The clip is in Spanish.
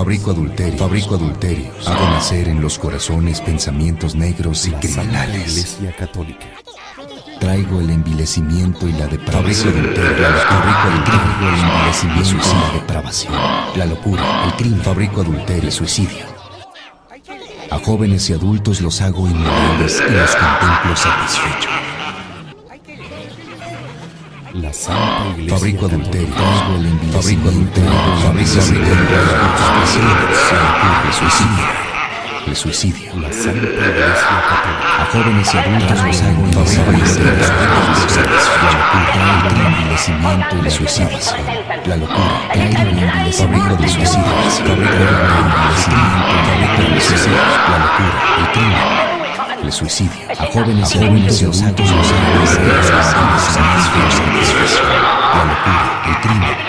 Fabrico adulterio, hago nacer en los corazones pensamientos negros y criminales. Iglesia católica. Traigo el envilecimiento y la depravación. Fabrico adulterio, el envilecimiento y la depravación. La locura, el crimen. Fabrico adulterio y suicidio. A jóvenes y adultos los hago inmorales y los contemplo satisfechos. La Santa Iglesia. Fabrico adulterio, traigo el envilecimiento, el suicidio. El suicidio. La Santa Iglesia Católica. A jóvenes y adultos los hago inmorales y los contemplo satisfechos. La locura, traigo el envilecimiento del suicidio. La locura, el crimen. El suicidio. A jóvenes y adultos los santos los santos. La locura, el crimen.